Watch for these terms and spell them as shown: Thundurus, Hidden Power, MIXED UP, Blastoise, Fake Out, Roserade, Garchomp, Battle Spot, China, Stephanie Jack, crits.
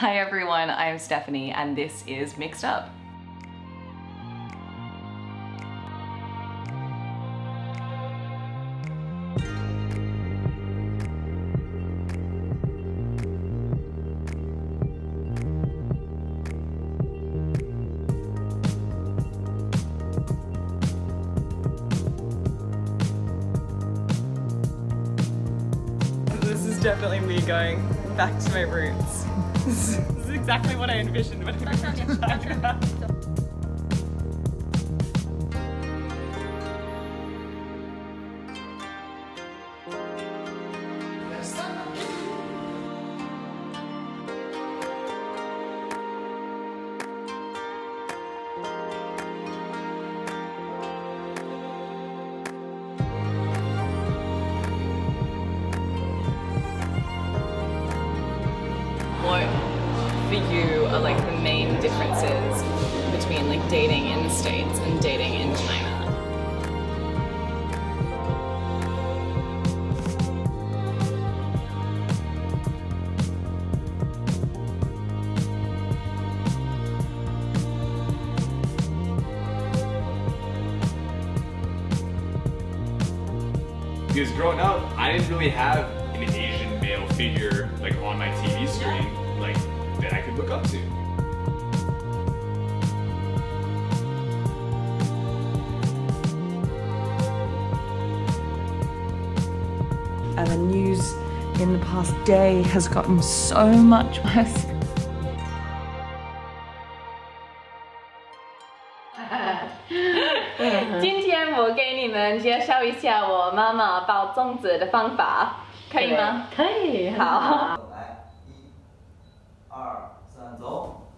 Hi everyone, I'm Stephanie and this is Mixed Up. This is definitely me going back to my roots. This is exactly what I envisioned when I moved to China. What for you are like the main differences between like dating in the States and dating in China? Because growing up, I didn't really have an Asian male figure like on my TV screen. Like that I could look up to. And the news in the past day has gotten so much worse. Today, 1, 2, 3, 走